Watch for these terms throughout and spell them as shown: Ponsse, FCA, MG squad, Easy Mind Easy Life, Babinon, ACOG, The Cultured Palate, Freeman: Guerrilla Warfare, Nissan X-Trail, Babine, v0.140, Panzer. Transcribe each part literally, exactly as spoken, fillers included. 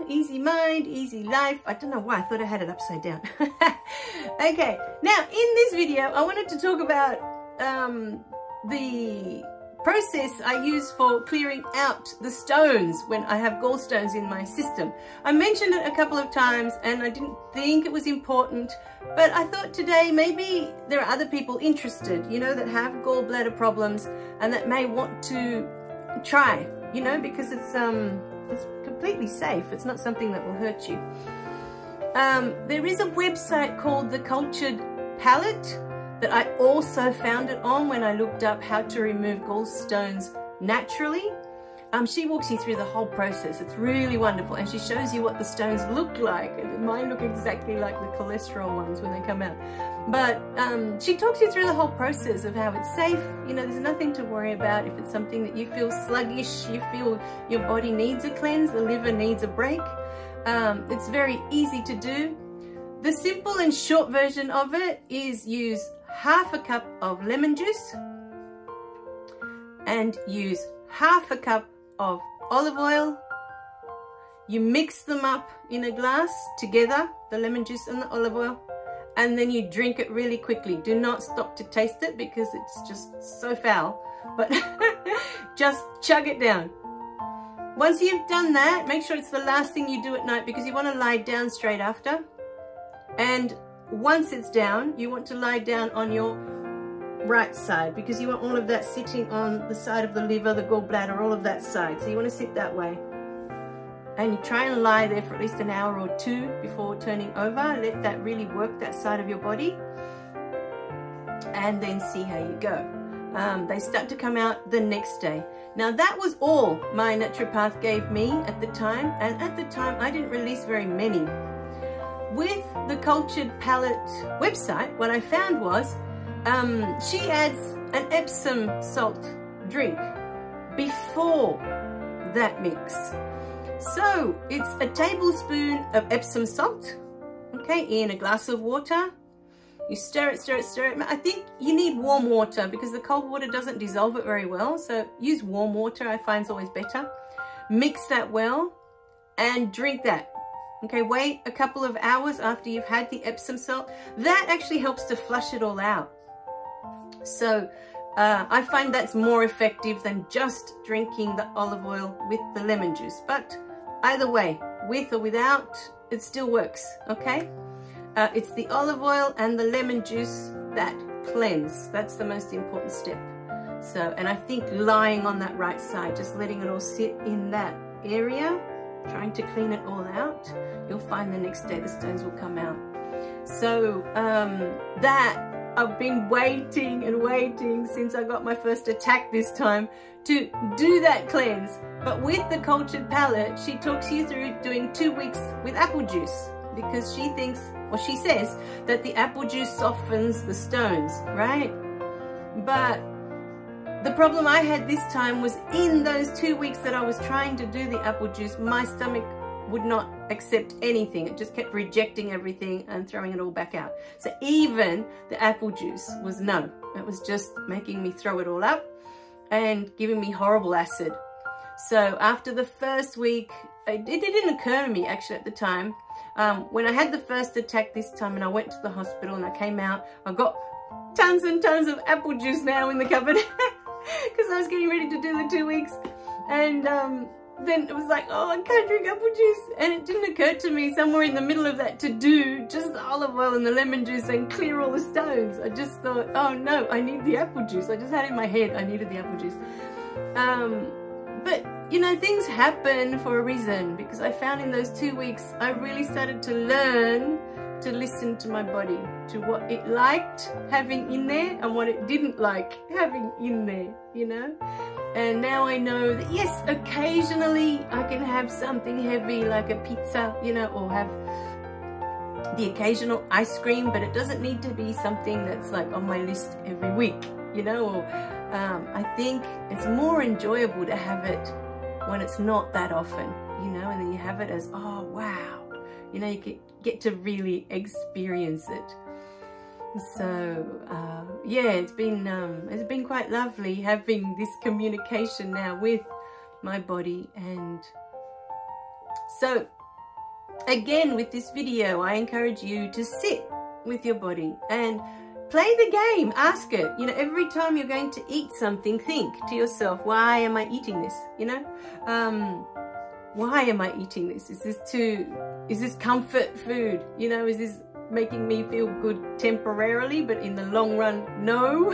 you. Easy mind, easy life. I don't know why I thought I had it upside down. Okay, now in this video I wanted to talk about um, the process I use for clearing out the stones when I have gallstones in my system. I mentioned it a couple of times and I didn't think it was important, but I thought today maybe there are other people interested, you know, that have gallbladder problems and that may want to try, you know, because it's um it's completely safe. It's not something that will hurt you. Um, there is a website called The Cultured Palate that I also found it on when I looked up how to remove gallstones naturally. Um, she walks you through the whole process. It's really wonderful, and she shows you what the stones look like. And mine look exactly like the cholesterol ones when they come out. But um, she talks you through the whole process of how it's safe. You know, there's nothing to worry about. If it's something that you feel sluggish, you feel your body needs a cleanse, the liver needs a break. Um, it's very easy to do. The simple and short version of it is use half a cup of lemon juice and use half a cup of olive oil. You mix them up in a glass together, the lemon juice and the olive oil, and then you drink it really quickly. Do not stop to taste it because it's just so foul, but just chug it down. Once you've done that, make sure it's the last thing you do at night because you want to lie down straight after. And once it's down, you want to lie down on your right side because you want all of that sitting on the side of the liver, the gallbladder, all of that side. So you want to sit that way. And you try and lie there for at least an hour or two before turning over. Let that really work that side of your body. And then see how you go. Um, they start to come out the next day. Now that was all my naturopath gave me at the time. And at the time I didn't release very many. With the Cultured Palate website, what I found was um, she adds an Epsom salt drink before that mix. So it's a tablespoon of Epsom salt, okay, in a glass of water. You stir it, stir it, stir it. I think you need warm water because the cold water doesn't dissolve it very well. So use warm water, I find is always better. Mix that well and drink that. Okay, wait a couple of hours after you've had the Epsom salt. That actually helps to flush it all out. So uh, I find that's more effective than just drinking the olive oil with the lemon juice. But either way, with or without, it still works, okay? Uh, it's the olive oil and the lemon juice that cleanse. That's the most important step. So, and I think lying on that right side, just letting it all sit in that area, trying to clean it all out, you'll find the next day the stones will come out. So um, that, I've been waiting and waiting since I got my first attack this time to do that cleanse. But with the Cultured Palate, she talks you through doing two weeks with apple juice because she thinks, or she says, that the apple juice softens the stones, right? But the problem I had this time was in those two weeks that I was trying to do the apple juice, my stomach would not accept anything. It just kept rejecting everything and throwing it all back out. So even the apple juice was no. It was just making me throw it all up and giving me horrible acid. So after the first week, it, it didn't occur to me actually at the time. Um, when I had the first attack this time and I went to the hospital and I came out, I got tons and tons of apple juice now in the cupboard. Because I was getting ready to do the two weeks and um, then it was like, oh, I can't drink apple juice. And it didn't occur to me somewhere in the middle of that to do just the olive oil and the lemon juice and clear all the stones. I just thought, oh no, I need the apple juice. I just had in my head I needed the apple juice. Um, but you know, things happen for a reason because I found in those two weeks I really started to learn to listen to my body, to what it liked having in there and what it didn't like having in there, you know. And now I know that yes, occasionally I can have something heavy like a pizza, you know, or have the occasional ice cream, but it doesn't need to be something that's like on my list every week, you know. Or um, I think it's more enjoyable to have it when it's not that often, you know, and then you have it as, oh wow, you know, you get, get to really experience it. So uh, yeah, it's been um, it's been quite lovely having this communication now with my body. And so Again, with this video, I encourage you to sit with your body and play the game. Ask it. You know, every time you're going to eat something, think to yourself, why am I eating this? You know, um, why am I eating this? Is this too, is this comfort food? You know, is this making me feel good temporarily, but in the long run, no.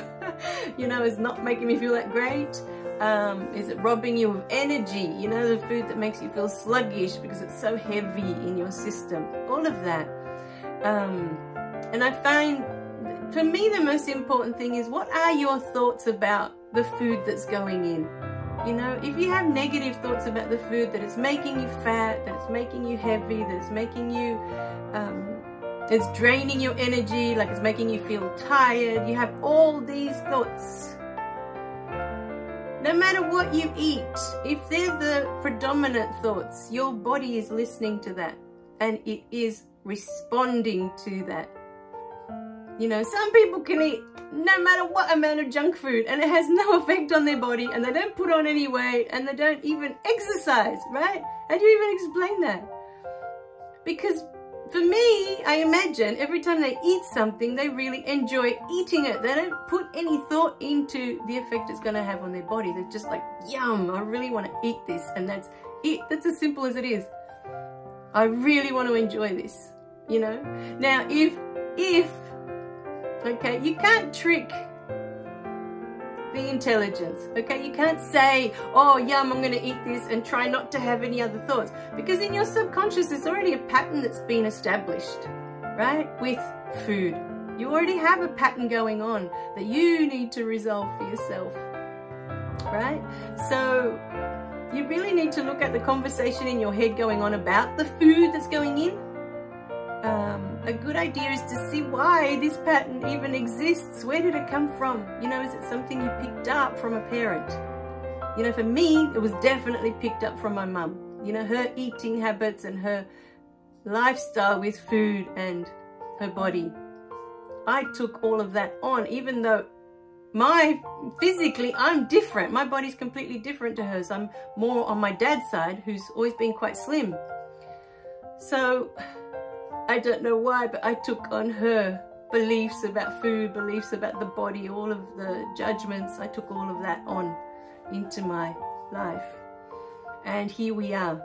You know, it's not making me feel that great. Um, is it robbing you of energy? You know, the food that makes you feel sluggish because it's so heavy in your system, all of that. Um, and I find, for me, the most important thing is, what are your thoughts about the food that's going in? You know, if you have negative thoughts about the food, that it's making you fat, that it's making you heavy, that it's making you, um, it's draining your energy, like it's making you feel tired, you have all these thoughts. No matter what you eat, if they're the predominant thoughts, your body is listening to that and it is responding to that. You know, some people can eat no matter what amount of junk food and it has no effect on their body and they don't put on any weight and they don't even exercise, right? How do you even explain that? Because for me, I imagine every time they eat something, they really enjoy eating it. They don't put any thought into the effect it's going to have on their body. They're just like, yum, I really want to eat this. And that's it. That's as simple as it is. I really want to enjoy this, you know. Now, if, if, okay, you can't trick the intelligence, okay? You can't say, oh, yum, I'm going to eat this and try not to have any other thoughts. Because in your subconscious, it's already a pattern that's been established, right? With food. You already have a pattern going on that you need to resolve for yourself, right? So you really need to look at the conversation in your head going on about the food that's going in. Um, a good idea is to see why this pattern even exists. Where did it come from? You know, is it something you picked up from a parent? You know, for me, it was definitely picked up from my mum. You know, her eating habits and her lifestyle with food and her body. I took all of that on, even though my physically I'm different. My body's completely different to hers. I'm more on my dad's side, who's always been quite slim. So I don't know why, but I took on her beliefs about food, beliefs about the body, all of the judgments. I took all of that on into my life. And here we are.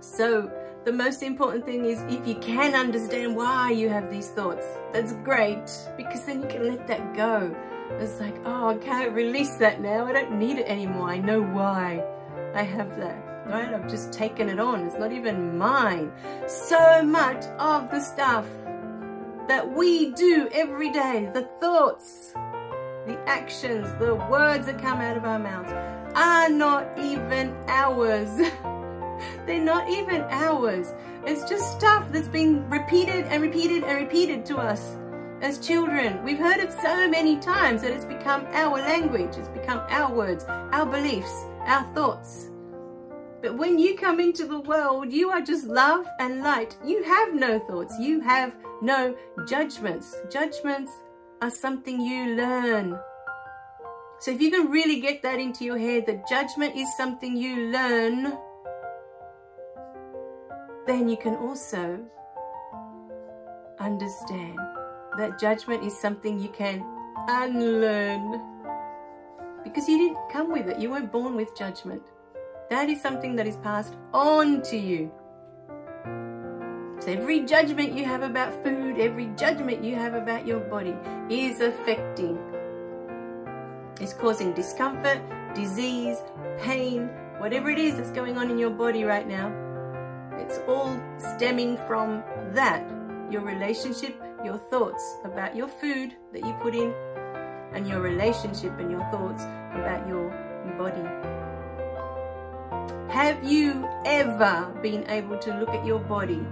So the most important thing is, if you can understand why you have these thoughts, that's great, because then you can let that go. It's like, oh, I can't release that now. I don't need it anymore. I know why I have that. Right? I've just taken it on. It's not even mine. So much of the stuff that we do every day, the thoughts, the actions, the words that come out of our mouths are not even ours. They're not even ours. It's just stuff that's been repeated and repeated and repeated to us as children. We've heard it so many times that it's become our language. It's become our words, our beliefs, our thoughts. But when you come into the world, you are just love and light. You have no thoughts. You have no judgments. Judgments are something you learn. So if you can really get that into your head, that judgment is something you learn, then you can also understand that judgment is something you can unlearn. Because you didn't come with it. You weren't born with judgment. That is something that is passed on to you. So every judgment you have about food, every judgment you have about your body is affecting. It's causing discomfort, disease, pain, whatever it is that's going on in your body right now. It's all stemming from that. Your relationship, your thoughts about your food that you put in, and your relationship and your thoughts about your body. Have you ever been able to look at your body,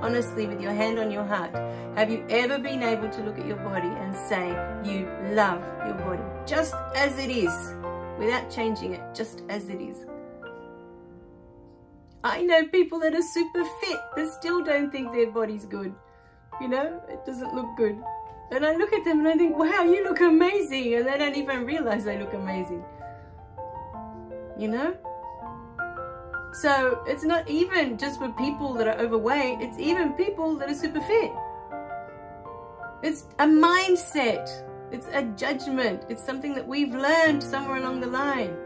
honestly, with your hand on your heart? Have you ever been able to look at your body and say you love your body just as it is, without changing it, just as it is? I know people that are super fit that still don't think their body's good. You know, it doesn't look good. And I look at them and I think, wow, you look amazing. And they don't even realize they look amazing. You know? So it's not even just for people that are overweight, it's even people that are super fit. It's a mindset, it's a judgment, it's something that we've learned somewhere along the line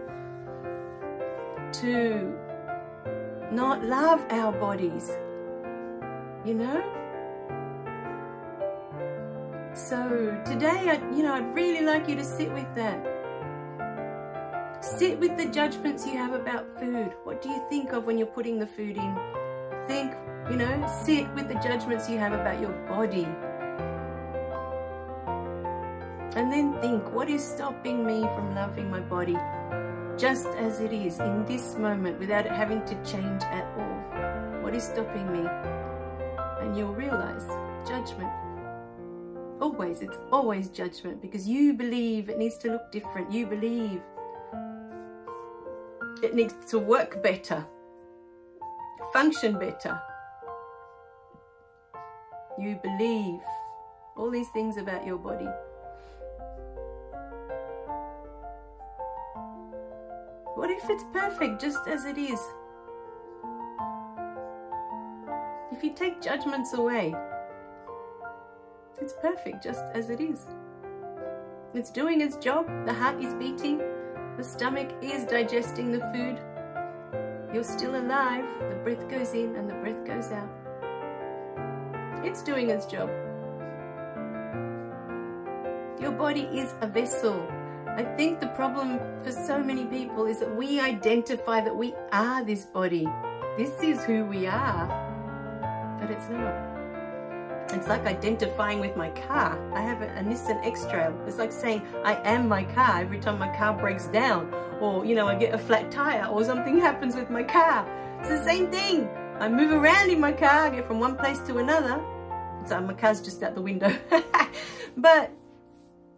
to not love our bodies, you know? So today, I, you know, I'd really like you to sit with that. Sit with the judgments you have about food. What do you think of when you're putting the food in? Think, you know, sit with the judgments you have about your body. And then think, what is stopping me from loving my body just as it is in this moment without it having to change at all? What is stopping me? And you'll realize judgment. Always, it's always judgment, because you believe it needs to look different. You believe it needs to work better, function better. You believe all these things about your body. What if it's perfect just as it is? If you take judgments away, it's perfect just as it is. It's doing its job, the heart is beating, the stomach is digesting the food. You're still alive. The breath goes in and the breath goes out. It's doing its job. Your body is a vessel. I think the problem for so many people is that we identify that we are this body. This is who we are. But it's not. It's like identifying with my car. I have a, a Nissan X-Trail. It's like saying, I am my car every time my car breaks down. Or, you know, I get a flat tire or something happens with my car. It's the same thing. I move around in my car, I get from one place to another. It's like my car's just out the window. But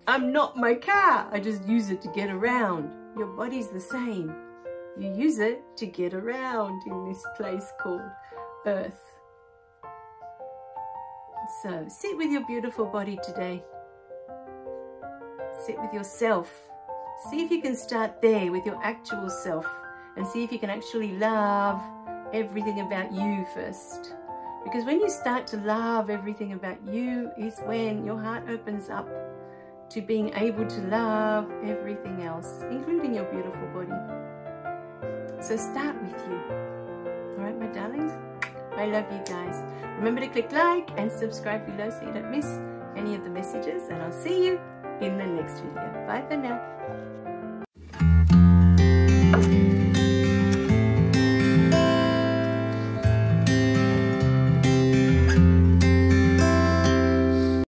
I'm not my car, I just use it to get around. Your body's the same. You use it to get around in this place called Earth. So sit with your beautiful body today. Sit with yourself. See if you can start there with your actual self and see if you can actually love everything about you first. Because when you start to love everything about you is when your heart opens up to being able to love everything else, including your beautiful body. So start with you. All right, my darlings? I love you guys. Remember to click like and subscribe below so you don't miss any of the messages, and I'll see you in the next video. Bye for now.